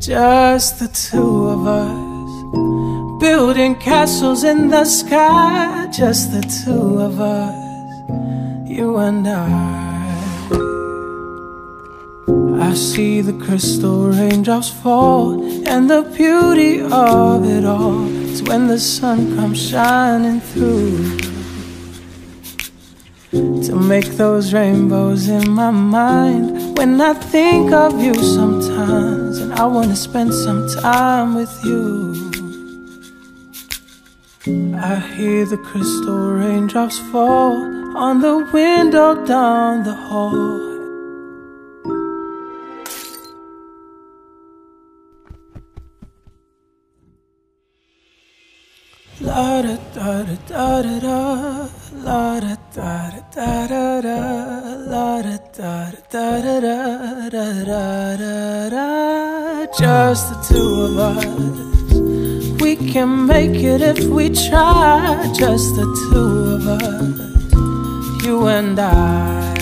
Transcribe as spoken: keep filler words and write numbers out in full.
Just the two of us, building castles in the sky. Just the two of us, you and I. I see the crystal raindrops fall, and the beauty of it all is when the sun comes shining through to make those rainbows in my mind. When I think of you sometimes, and I wanna spend some time with you. I hear the crystal raindrops fall on the window down the hall. La da da da da da, la da da da da da, la da da da da da da da da. Just the two of us, we can make it if we try. Just the two of us, you and I.